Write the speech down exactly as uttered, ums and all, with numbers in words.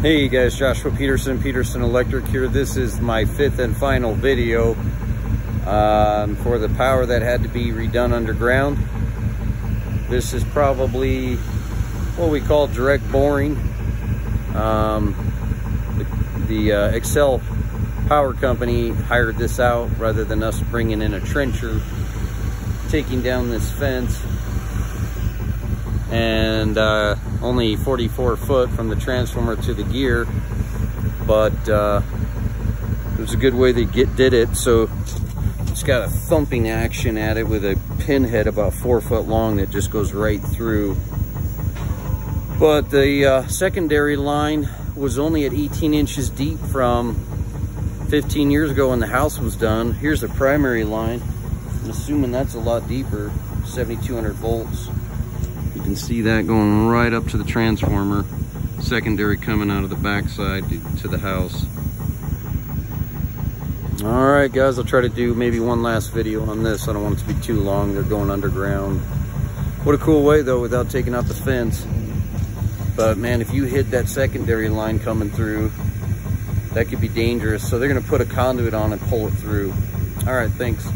Hey guys, Joshua Peterson, Peterson Electric here. This is my fifth and final video um, for the power that had to be redone underground. This is probably what we call direct boring. Um, the the uh, Xcel power company hired this out rather than us bringing in a trencher, taking down this fence. And uh, only forty-four foot from the transformer to the gear, but uh, it was a good way they get did it. So it's got a thumping action at it with a pinhead about four foot long that just goes right through. But the uh, secondary line was only at eighteen inches deep from fifteen years ago when the house was done. Here's the primary line. I'm assuming that's a lot deeper, seventy-two hundred volts. You can see that going right up to the transformer. Secondary coming out of the backside to the house. All right, guys, I'll try to do maybe one last video on this. I don't want it to be too long. They're going underground. What a cool way, though, without taking out the fence. But, man, if you hit that secondary line coming through, that could be dangerous. So they're going to put a conduit on and pull it through. All right, thanks.